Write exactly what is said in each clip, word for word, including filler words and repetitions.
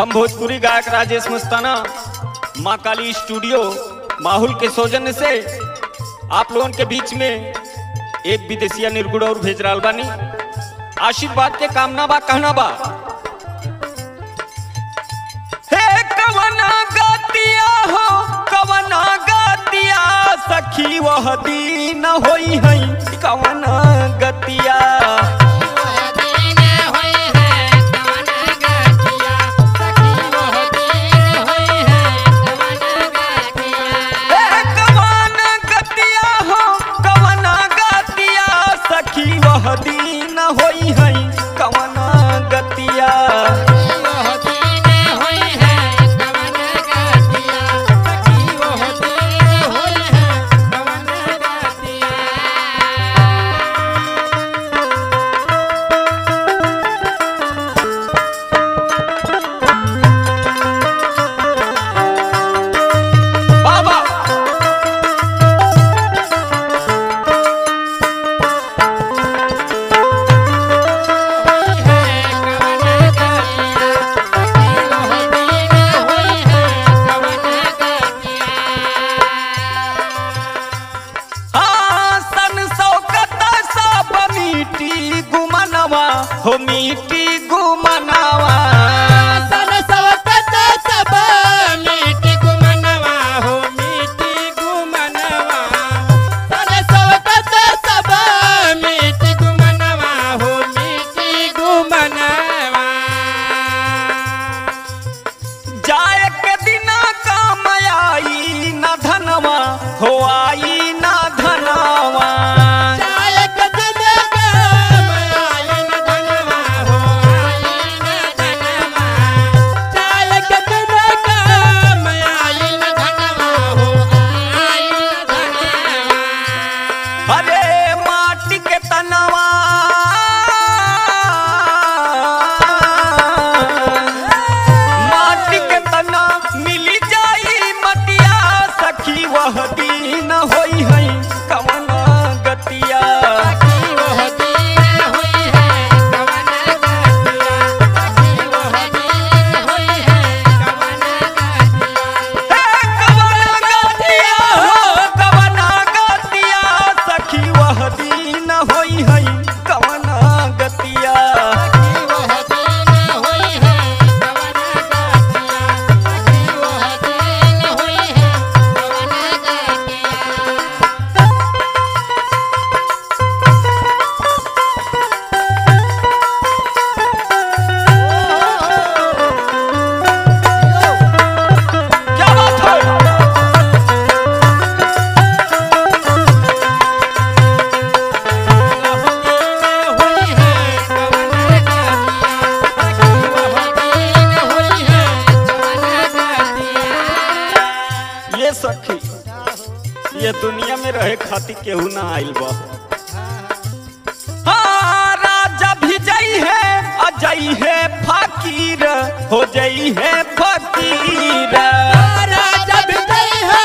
हम भोजपुरी गायक राजेश मस्ताना माकाली स्टूडियो माहौल के सौजन्य से आप लोगों के बीच में एक विदेशिया निर्गुण और भेज रहा बानी। आशीर्वाद के कामना बा कहना बा सखी वह दीन होई है कवन गतिया कवन गतिया हो कवन गतिया सखी वह दीन होई है कवन गतिया हो मीठी गुमनावा सन सवता सब मीठी गुमनावा हो मीठी गुमनावा सन सवता सब मीठी गुमनावा हो मीठी गुमनावा जाए के दिन काम आई ना धनवा हो आई ना धनवा सखी ये दुनिया में रहे खातिर केहू ना आइल बा। हाँ राजा भी जाई है अजई है फकीर हो जाई है फकीर राजा भी जाई है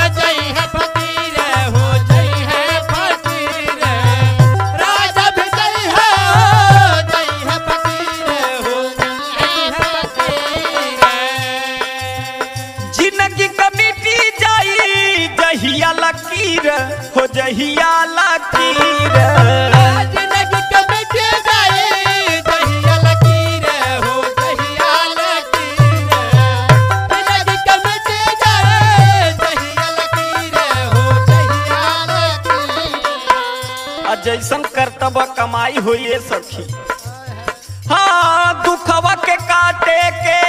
अजई है फकीर हो जाई है फकीर राजा भी जाई है अजई है फकीर हो जाई है फकीर जिंदगी जहिया लकीर हो जहिया लकीर जिंदगी कमिट जाए जहिया लकीर हो जहिया लकीर जिंदगी कमिट जाए जहिया लकीर हो जहिया लकीर आ जैसन करतब कमाई होइए सखी। हाँ दुखवा के काटे के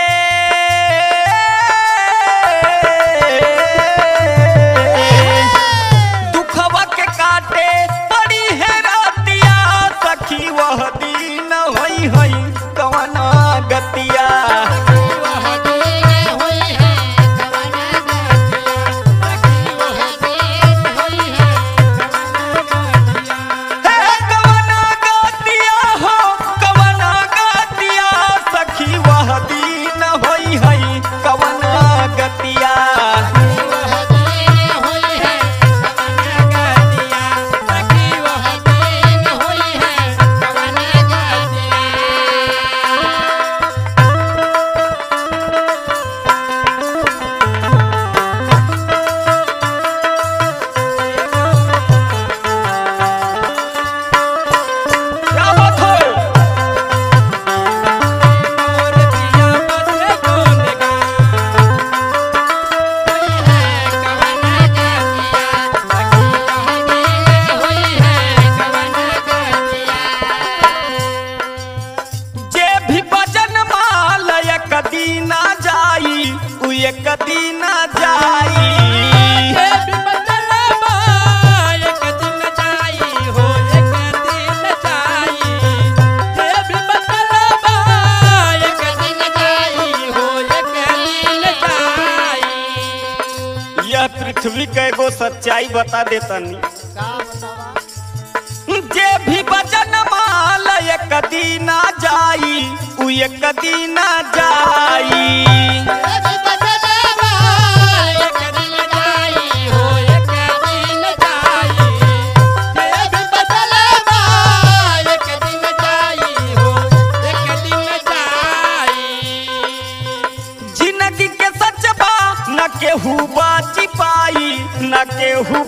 पृथ्वी के गो सच्चाई बता देता नहीं। जे भी बचन माल एक दिन ना जाई उ एक दिन ना जाई। जिंदगी के सच बा न केहू बाची पाई न केहू।